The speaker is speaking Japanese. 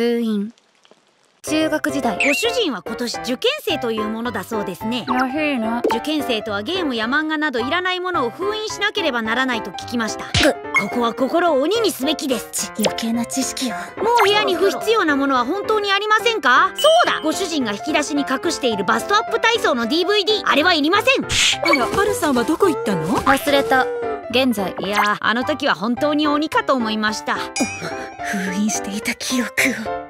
通院。中学時代、ご主人は今年受験生というものだそうですね。らしいな。受験生とはゲームや漫画などいらないものを封印しなければならないと聞きました。ここは心を鬼にすべきです。余計な知識を。もう部屋に不必要なものは本当にありませんか？そうだ、ご主人が引き出しに隠しているバストアップ体操の DVD、 あれはいりません。あら、ハルさんはどこ行ったの？忘れた。現在、いや、あの時は本当に鬼かと思いました。封印していた記憶を。